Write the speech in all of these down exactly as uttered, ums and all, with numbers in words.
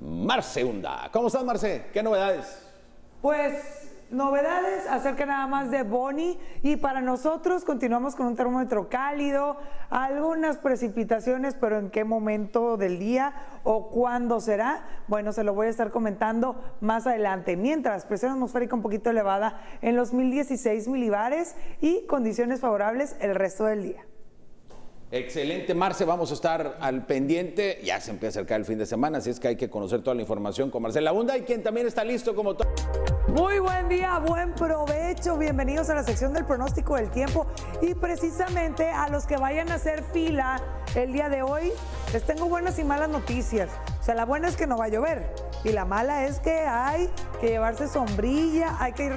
Marce Unda. ¿Cómo estás, Marce? ¿Qué novedades? Pues novedades acerca nada más de Bonnie, y para nosotros continuamos con un termómetro cálido, algunas precipitaciones, pero ¿en qué momento del día o cuándo será? Bueno, se lo voy a estar comentando más adelante. Mientras, presión atmosférica un poquito elevada en los mil dieciséis milibares y condiciones favorables el resto del día. Excelente, Marce, vamos a estar al pendiente. Ya se empieza a acercar el fin de semana, así es que hay que conocer toda la información con Marcela Unda, y quien también está listo como todo. Muy buen día, buen provecho, bienvenidos a la sección del pronóstico del tiempo, y precisamente a los que vayan a hacer fila el día de hoy, les tengo buenas y malas noticias. O sea, la buena es que no va a llover, y la mala es que hay que llevarse sombrilla, hay que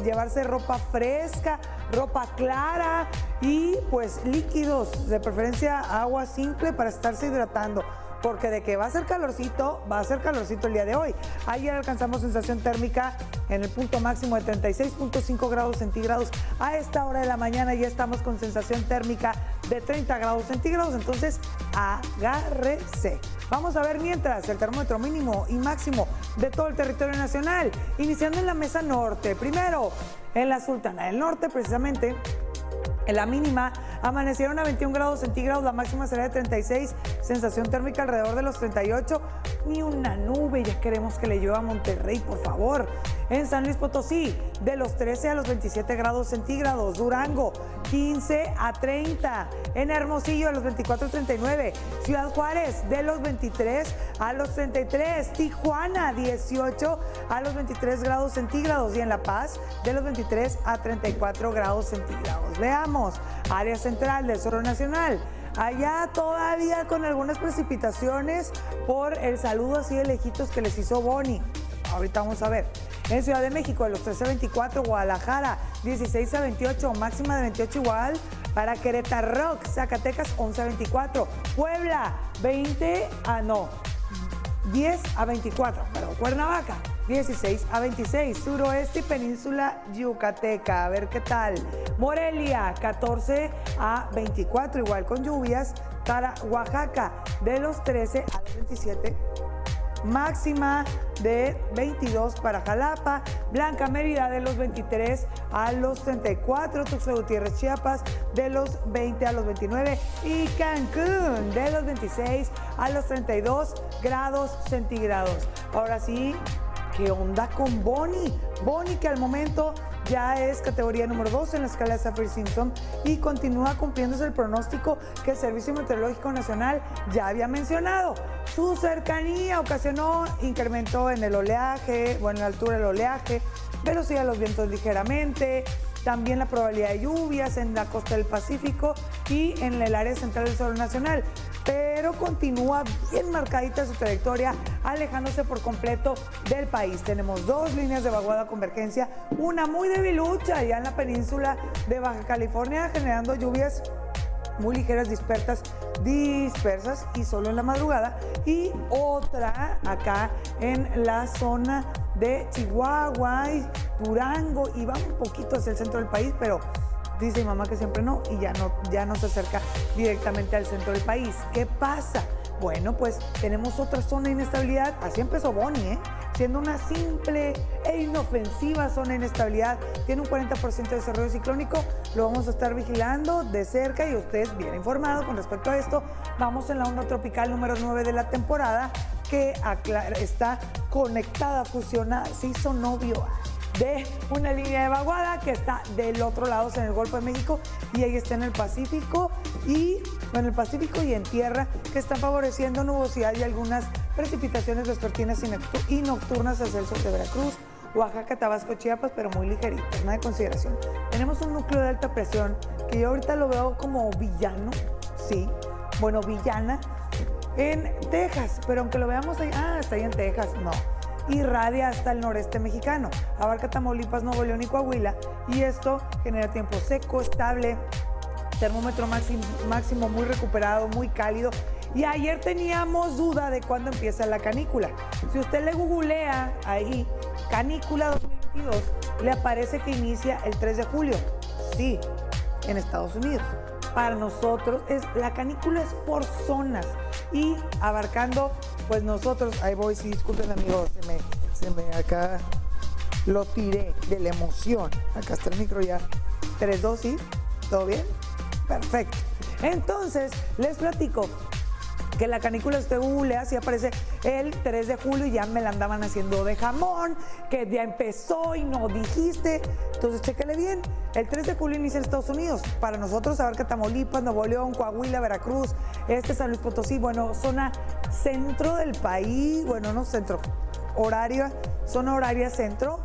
llevarse ropa fresca, ropa clara y pues líquidos, de preferencia agua simple para estarse hidratando. Porque de que va a ser calorcito, va a ser calorcito el día de hoy. Ayer alcanzamos sensación térmica en el punto máximo de treinta y seis punto cinco grados centígrados. A esta hora de la mañana ya estamos con sensación térmica de treinta grados centígrados. Entonces, agárrese. Vamos a ver mientras el termómetro mínimo y máximo de todo el territorio nacional. Iniciando en la mesa norte. Primero, en la Sultana del Norte, precisamente. En la mínima amanecieron a veintiún grados centígrados, la máxima será de treinta y seis, sensación térmica alrededor de los treinta y ocho, ni una nube, ya queremos que le llueva a Monterrey, por favor. En San Luis Potosí, de los trece a los veintisiete grados centígrados, Durango, quince a treinta, en Hermosillo, de los veinticuatro a treinta y nueve, Ciudad Juárez, de los veintitrés a los treinta y tres, Tijuana, dieciocho a los veintitrés grados centígrados, y en La Paz, de los veintitrés a treinta y cuatro grados centígrados. Veamos. Área central del sur nacional, allá todavía con algunas precipitaciones por el saludo así de lejitos que les hizo Bonnie. Ahorita vamos a ver. En Ciudad de México, de los trece a veinticuatro, Guadalajara, dieciséis a veintiocho, máxima de veintiocho igual. Para Querétaro, Zacatecas, once a veinticuatro, Puebla, veinte a no, diez a veinticuatro, pero Cuernavaca, dieciséis a veintiséis, suroeste y península yucateca, a ver qué tal. Morelia, catorce a veinticuatro, igual con lluvias. Para Oaxaca, de los trece a los veintisiete, máxima de veintidós. Para Jalapa, Blanca Mérida, de los veintitrés a los treinta y cuatro, Tuxtla Gutiérrez, Chiapas, de los veinte a los veintinueve, y Cancún, de los veintiséis a los treinta y dos grados centígrados. Ahora sí, ¿qué onda con Bonnie? Bonnie, que al momento ya es categoría número dos en la escala de Saffir Simpson, y continúa cumpliéndose el pronóstico que el Servicio Meteorológico Nacional ya había mencionado. Su cercanía ocasionó incremento en el oleaje, bueno, en la altura del oleaje, velocidad de los vientos ligeramente, también la probabilidad de lluvias en la costa del Pacífico y en el área central del sur nacional. Pero continúa bien marcadita su trayectoria, alejándose por completo del país. Tenemos dos líneas de vaguada convergencia, una muy debilucha ya en la península de Baja California, generando lluvias muy ligeras, dispersas, dispersas y solo en la madrugada, y otra acá en la zona de Chihuahua y Durango, y va un poquito hacia el centro del país, pero dice mi mamá que siempre no, y ya no, ya no se acerca directamente al centro del país. ¿Qué pasa? Bueno, pues tenemos otra zona de inestabilidad, así empezó Bonnie, ¿eh? Siendo una simple e inofensiva zona de inestabilidad, tiene un cuarenta por ciento de desarrollo ciclónico, lo vamos a estar vigilando de cerca y usted bien informado con respecto a esto. Vamos en la onda tropical número nueve de la temporada, que está conectada, fusionada, se hizo novio de una línea de vaguada que está del otro lado, o sea, en el Golfo de México, y ahí está en el Pacífico y en el Pacífico y en tierra, que están favoreciendo nubosidad y algunas precipitaciones vespertinas y nocturnas hacia el sur de Veracruz, Oaxaca, Tabasco, Chiapas, pero muy ligeritas, nada de consideración. Tenemos un núcleo de alta presión que yo ahorita lo veo como villano, sí, bueno, villana, en Texas, pero aunque lo veamos ahí, ah, está ahí en Texas, no. Irradia hasta el noreste mexicano, abarca Tamaulipas, Nuevo León y Coahuila, y esto genera tiempo seco, estable, termómetro máximo, máximo muy recuperado, muy cálido. Y ayer teníamos duda de cuándo empieza la canícula. Si usted le googlea ahí, canícula dos mil veintidós, le aparece que inicia el tres de julio, sí, en Estados Unidos. Para nosotros, es, la canícula es por zonas y abarcando pues nosotros, ahí voy, sí, disculpen amigos, se me, se me acá lo tiré de la emoción. Acá está el micro ya. tres, dos, sí, ¿todo bien? Perfecto. Entonces, les platico que la canícula este hule, así aparece el tres de julio y ya me la andaban haciendo de jamón, que ya empezó y no dijiste. Entonces, chéquele bien. El tres de julio inicia en Estados Unidos. Para nosotros, abarca Tamaulipas, Nuevo León, Coahuila, Veracruz, este San Luis Potosí, bueno, zona centro del país, bueno, no centro, horaria, zona horaria centro,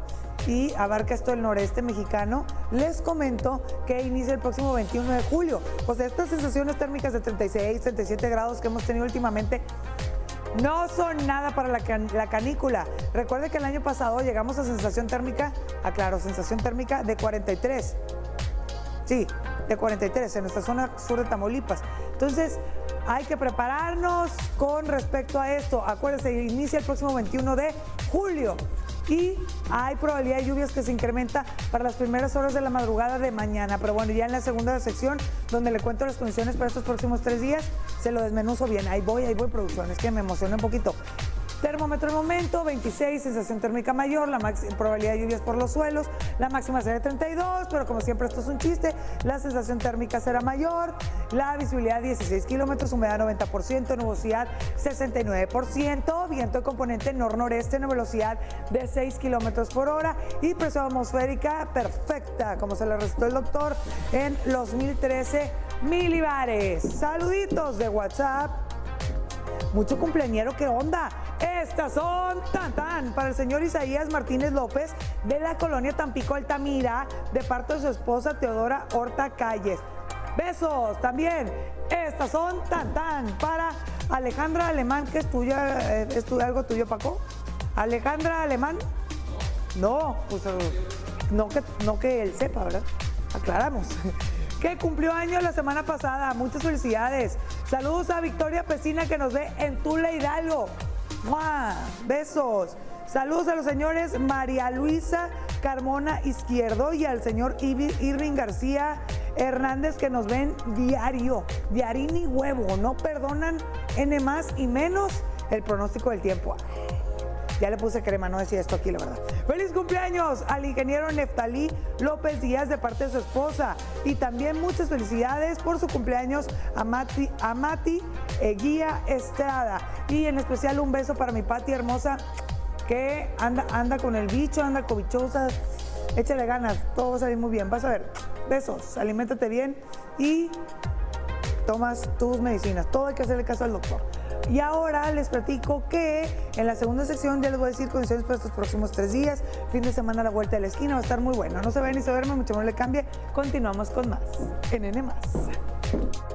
y abarca esto el noreste mexicano. Les comento que inicia el próximo veintiuno de julio. O sea, estas sensaciones térmicas de treinta y seis, treinta y siete grados que hemos tenido últimamente no son nada para la, can la canícula. Recuerde que el año pasado llegamos a sensación térmica, aclaro, sensación térmica de cuarenta y tres. Sí, de cuarenta y tres en nuestra zona sur de Tamaulipas. Entonces, hay que prepararnos con respecto a esto. Acuérdense, inicia el próximo veintiuno de julio. Y hay probabilidad de lluvias que se incrementa para las primeras horas de la madrugada de mañana. Pero bueno, ya en la segunda sección, donde le cuento las condiciones para estos próximos tres días, se lo desmenuzo bien. Ahí voy, ahí voy, producción. Es que me emocioné un poquito. Termómetro en momento, veintiséis, sensación térmica mayor, la máxima probabilidad de lluvias por los suelos, la máxima será de treinta y dos, pero como siempre esto es un chiste, la sensación térmica será mayor, la visibilidad dieciséis kilómetros, humedad noventa por ciento, nubosidad sesenta y nueve por ciento, viento de componente nor-noreste, una velocidad de seis kilómetros por hora y presión atmosférica perfecta, como se le recetó el doctor, en los mil trece milibares. Saluditos de WhatsApp. Mucho cumpleañero, ¿qué onda? Estas son tan tan para el señor Isaías Martínez López de la colonia Tampico Altamira, de parte de su esposa Teodora Horta Calles. Besos también. Estas son tan tan para Alejandra Alemán, que es tuya, eh, ¿es tu, algo tuyo, Paco? Alejandra Alemán. No, pues no que, no que él sepa, ¿verdad? Aclaramos. Que cumplió años la semana pasada. Muchas felicidades. Saludos a Victoria Pesina, que nos ve en Tula, Hidalgo. ¡Mua! Besos. Saludos a los señores María Luisa Carmona Izquierdo y al señor Irving García Hernández, que nos ven diario, de harina y huevo. No perdonan N más y menos el pronóstico del tiempo. Ya le puse crema, no decía esto aquí, la verdad. ¡Feliz cumpleaños al ingeniero Neftalí López Díaz de parte de su esposa! Y también muchas felicidades por su cumpleaños a Mati, a Mati Eguía Estrada. Y en especial un beso para mi Pati hermosa, que anda, anda con el bicho, anda cobichosa. Échale ganas, todo va a salir muy bien. Vas a ver, besos, aliméntate bien y tomas tus medicinas. Todo hay que hacerle caso al doctor. Y ahora les platico que en la segunda sección ya les voy a decir condiciones para estos próximos tres días. Fin de semana a la vuelta de la esquina, va a estar muy bueno. No se vayan ni se duermen, mucho más le cambie. Continuamos con más en N más.